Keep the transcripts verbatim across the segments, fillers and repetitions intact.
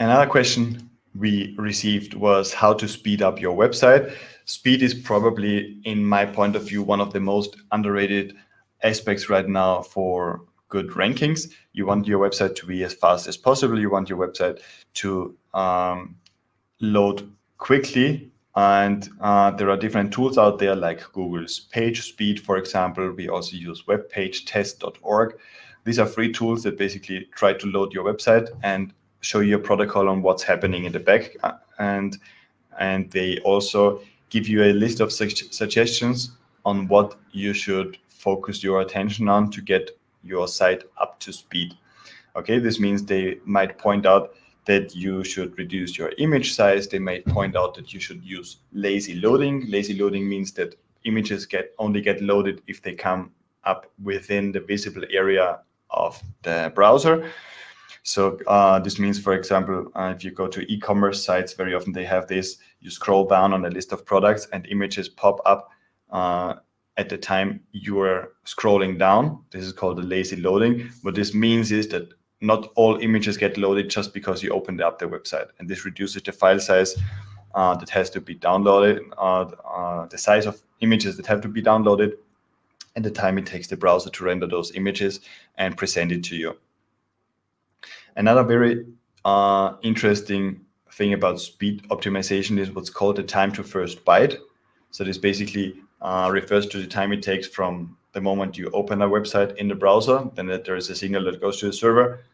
Another question we received was how to speed up your website. Speed is probably, in my point of view, one of the most underrated aspects right now for good rankings. You want your website to be as fast as possible. You want your website to um, load quickly. And uh, there are different tools out there like Google's PageSpeed, for example. We also use web page test dot org. These are free tools that basically try to load your website and show you a protocol on what's happening in the back. And, and they also give you a list of such suggestions on what you should focus your attention on to get your site up to speed. Okay, this means they might point out that you should reduce your image size. They might point out that you should use lazy loading. Lazy loading means that images get only get loaded if they come up within the visible area of the browser. So uh, this means, for example, uh, if you go to e-commerce sites, very often they have this. You scroll down on a list of products and images pop up uh, at the time you are scrolling down. This is called the lazy loading. What this means is that not all images get loaded just because you opened up the website. And this reduces the file size uh, that has to be downloaded, uh, uh, the size of images that have to be downloaded, and the time it takes the browser to render those images and present it to you. Another very uh, interesting thing about speed optimization is what's called the time to first byte. So this basically uh, refers to the time it takes from the moment you open a website in the browser, then that there is a signal that goes to the server.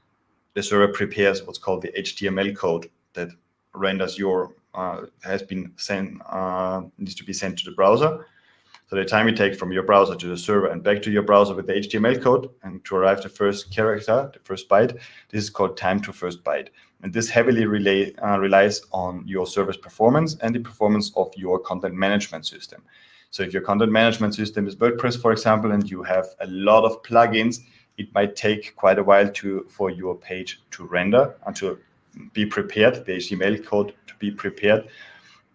The server prepares what's called the H T M L code that renders your uh, has been sent uh, needs to be sent to the browser. So the time it takes from your browser to the server and back to your browser with the H T M L code and to arrive the first character, the first byte, this is called time to first byte. And this heavily relay, uh, relies on your server's performance and the performance of your content management system. So if your content management system is WordPress, for example, and you have a lot of plugins, it might take quite a while to for your page to render and to be prepared, the H T M L code to be prepared.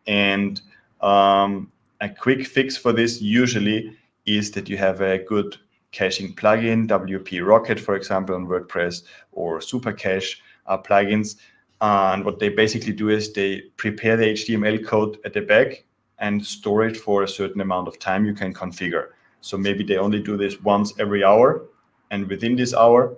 And um, a quick fix for this usually is that you have a good caching plugin. W P Rocket, for example, on WordPress, or Super Cache are plugins. And what they basically do is they prepare the H T M L code at the back and store it for a certain amount of time you can configure. So maybe they only do this once every hour. And within this hour,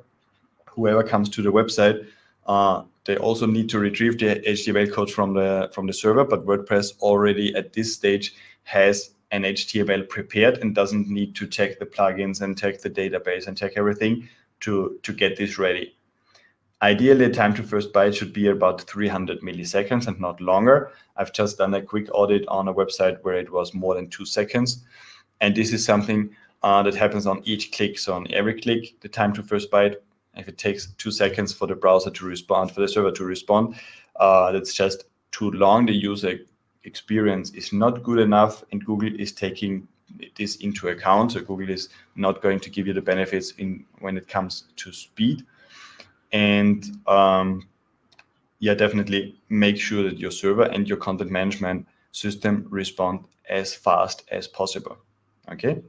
whoever comes to the website, uh, they also need to retrieve the H T M L code from the, from the server. But WordPress already at this stage has an H T M L prepared and doesn't need to check the plugins and check the database and check everything to, to get this ready. Ideally, time to first byte should be about three hundred milliseconds and not longer. I've just done a quick audit on a website where it was more than two seconds. And this is something uh, that happens on each click. So on every click, the time to first byte, if it takes two seconds for the browser to respond, for the server to respond, uh, that's just too long. The user experience is not good enough, and Google is taking this into account. So Google is not going to give you the benefits in when it comes to speed. And um, yeah, definitely make sure that your server and your content management system respond as fast as possible. Okay.